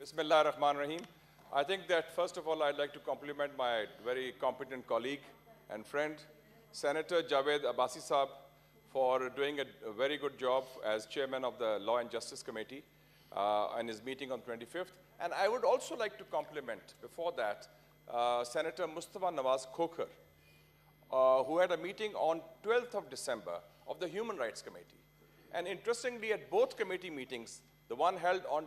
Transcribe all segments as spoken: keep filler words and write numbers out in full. Bismillahirrahmanirrahim. I think that first of all, I'd like to compliment my very competent colleague and friend, Senator Javed Abbasi Saab, for doing a very good job as chairman of the Law and Justice Committee uh, and his meeting on twenty-fifth. And I would also like to compliment, before that, uh, Senator Mustafa Nawaz Khokhar, uh, who had a meeting on twelfth of December of the Human Rights Committee. And interestingly, at both committee meetings, the one held on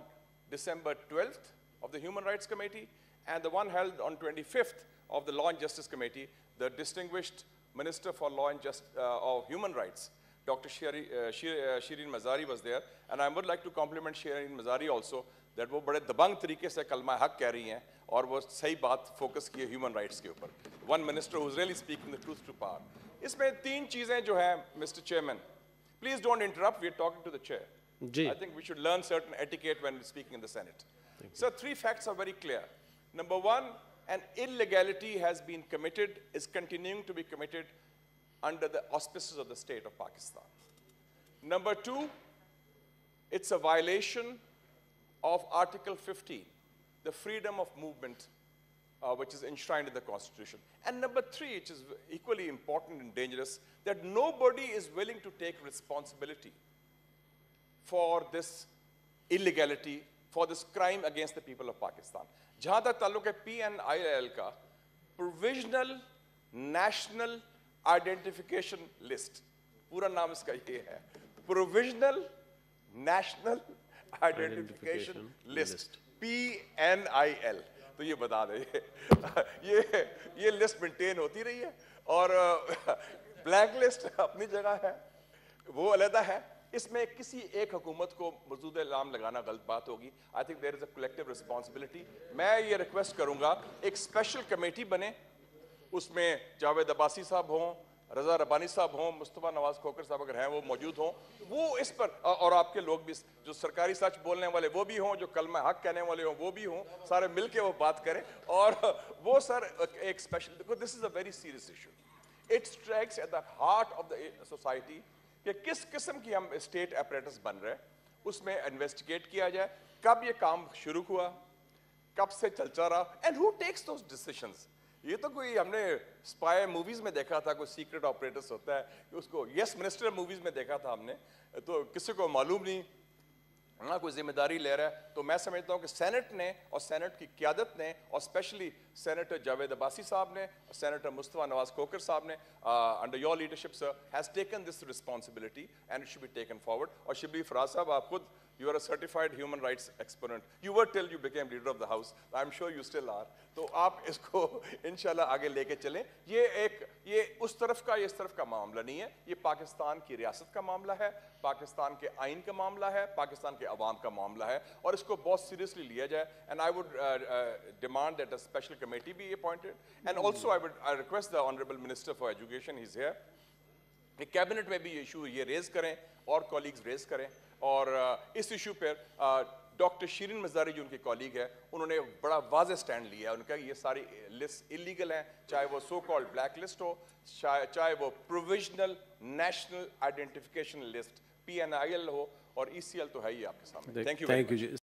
December twelfth of the Human Rights Committee and the one held on twenty-fifth of the Law and Justice Committee, the distinguished Minister for Law and Just, uh, of Human Rights, Doctor Shiri, uh, Shir, uh, Shirin Mazari was there, and I would like to compliment Shirin Mazari also that वो बड़े दबंग तरीके से कलमा हक कह रही हैं और वो सही बात फोकस किए human rights के ऊपर. One minister who's really speaking the truth to power. इसमें तीन चीजें जो हैं, Mister Chairman, please don't interrupt. We are talking to the chair. Ji. I think we should learn certain etiquette when speaking in the Senate. So three facts are very clear. Number one, an illegality has been committed, is continuing to be committed under the auspices of the state of Pakistan. Number two, it's a violation of Article fifteen, the freedom of movement, uh, which is enshrined in the Constitution. And number three, which is equally important and dangerous, that nobody is willing to take responsibility for this illegality, for this crime against the people of Pakistan. जहां तक ताल्लुक है P N I L का provisional national identification list, पूरा नाम इसका ये है provisional national identification list P N I L. तो ये बता दें ये ये लिस्ट मेंटेन होती रही है और ब्लैक लिस्ट अपनी जगह है, वो अलहदा है. इसमें किसी एक हुकूमत को मौजूद इल्ज़ाम लगाना गलत बात होगी. I think there is a collective responsibility. मैं ये रिक्वेस्ट करूंगा एक स्पेशल कमेटी बने, उसमें जावेद अब्बासी साहब हों, रजा रब्बानी साहब हों, मुस्तफ़ा नवाज़ खोखर साहब अगर हैं वो मौजूद हों, वो इस पर और आपके लोग भी जो सरकारी सच बोलने वाले वो भी हों, जो कलमा हक कहने वाले हों वो भी हों, सारे मिल के वो बात करें. और वो सर एक special, this is a very serious issue, it strikes at the heart of the society कि किस किस्म की हम स्टेट अपरेटस बन रहे हैं, उसमें इन्वेस्टिगेट किया जाए. कब ये काम शुरू हुआ, कब से चलता रहा, and who takes those decisions. ये तो कोई हमने स्पाई मूवीज में देखा था, कोई सीक्रेट ऑपरेटर्स होता है कि उसको यस मिनिस्टर मूवीज में देखा था हमने, तो किसी को मालूम नहीं ना कोई जिम्मेदारी ले रहा है. तो मैं समझता हूँ कि सेनेट ने और सेनेट की क़यादत ने और स्पेशली सेनेटर जावेद अब्बासी साहब ने, सेनेटर मुस्तफ़ा नवाज खोखर साहब ने, under your leadership sir, has taken this responsibility and it should be taken forward. और शिबली फराज साहब, आप खुद you are a certified human rights expert, you were till you became leader of the house, I am sure you still are. तो आप इसको इंशाल्लाह आगे लेके चलें. ये एक ये उस तरफ का ये इस तरफ का मामला नहीं है, ये पाकिस्तान की रियासत का मामला है, पाकिस्तान के आइन का मामला है, पाकिस्तान के अवाम का मामला है, और इसको बहुत सीरियसली लिया जाए. And I would demand that a special committee be appointed, and also I would I request the Honourable Minister for Education, he's here, कि कैबिनेट में भी ये इशू ये रेज करें और कॉलीग्स रेज करें. और इस इशू पर डॉक्टर शीरिन मज़ारी जो उनके कॉलीग है, उन्होंने बड़ा वाज़े स्टैंड लिया है. उनका ये सारी लिस्ट इलीगल हैं, चाहे वो सो कॉल्ड ब्लैक लिस्ट हो, चाहे वो provisional national identification list P N I L हो, और E C L तो है ही आपके सामने. Thank you.